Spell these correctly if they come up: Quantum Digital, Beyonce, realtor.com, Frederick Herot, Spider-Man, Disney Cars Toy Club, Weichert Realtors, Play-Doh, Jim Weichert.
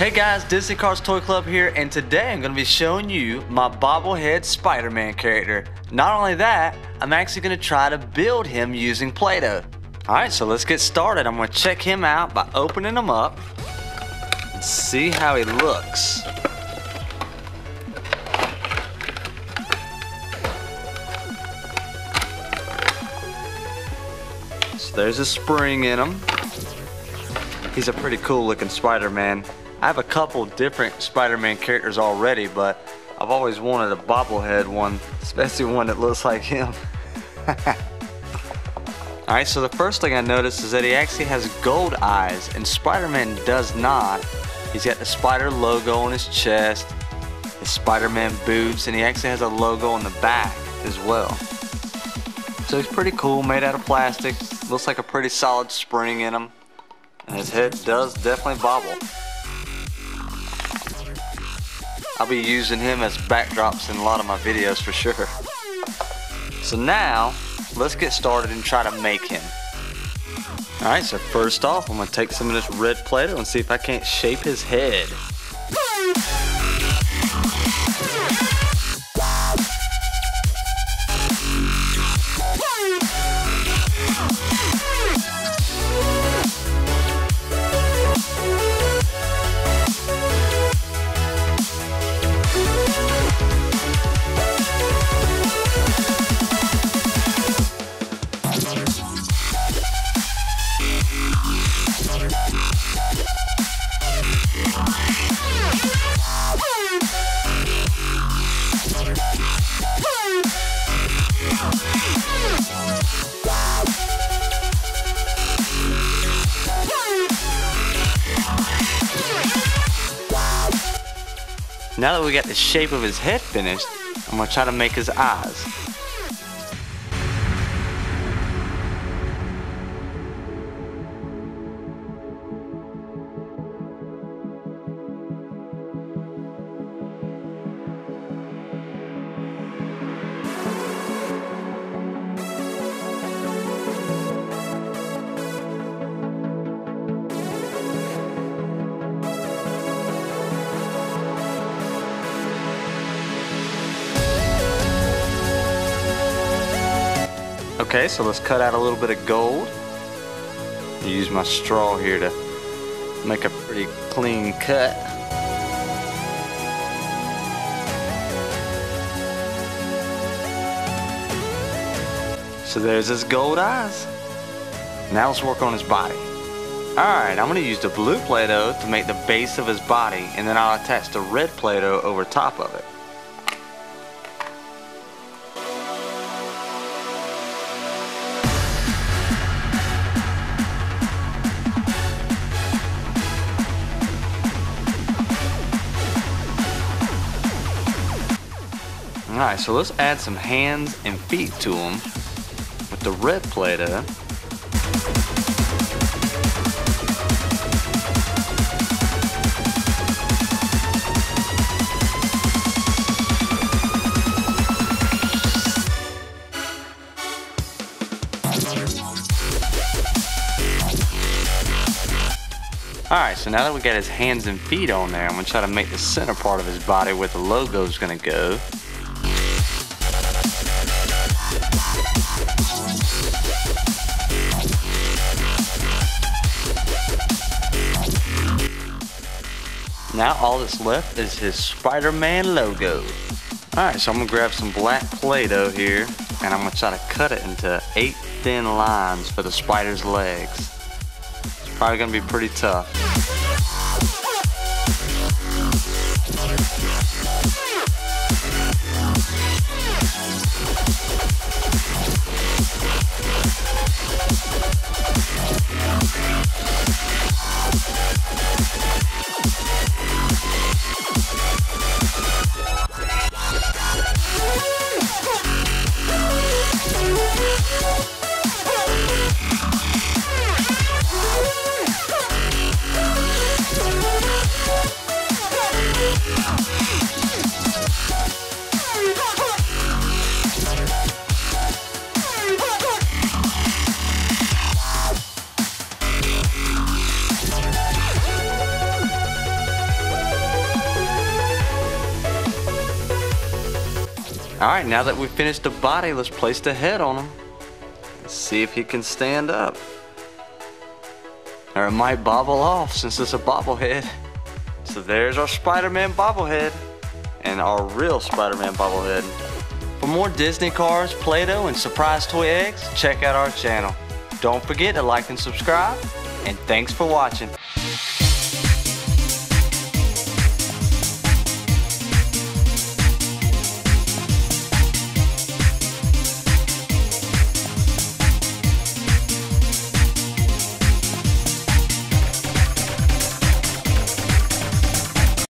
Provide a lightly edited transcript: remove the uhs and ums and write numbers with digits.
Hey guys, Disney Cars Toy Club here, and today I'm going to be showing you my bobblehead Spider-Man character. Not only that, I'm actually going to try to build him using Play-Doh. Alright, so let's get started. I'm going to check him out by opening him up and see how he looks. So there's a spring in him. He's a pretty cool looking Spider-Man. I have a couple different Spider-Man characters already, but I've always wanted a bobblehead one, especially one that looks like him. Alright, so the first thing I noticed is that he actually has gold eyes, and Spider-Man does not. He's got the spider logo on his chest, his Spider-Man boots, and he actually has a logo on the back as well. So he's pretty cool, made out of plastic, looks like a pretty solid spring in him, and his head does definitely bobble. I'll be using him as backdrops in a lot of my videos for sure. So now, let's get started and try to make him. Alright, so first off, I'm going to take some of this red Play-Doh and see if I can't shape his head. Now that we got the shape of his head finished, I'm going to try to make his eyes. Okay, so let's cut out a little bit of gold. Use my straw here to make a pretty clean cut. So there's his gold eyes. Now let's work on his body. Alright, I'm going to use the blue Play-Doh to make the base of his body, and then I'll attach the red Play-Doh over top of it. Alright, so let's add some hands and feet to them with the red Play-Doh. Alright, so now that we got his hands and feet on there, I'm going to try to make the center part of his body where the logo is going to go. Now all that's left is his Spider-Man logo. Alright, so I'm going to grab some black Play-Doh here, and I'm going to try to cut it into 8 thin lines for the spider's legs. It's probably going to be pretty tough. Alright, now that we've finished the body, let's place the head on him. Let's see if he can stand up. Or it might bobble off since it's a bobblehead. So there's our Spider-Man bobblehead and our real Spider-Man bobblehead. For more Disney Cars, Play-Doh, and surprise toy eggs, check out our channel. Don't forget to like and subscribe, and thanks for watching.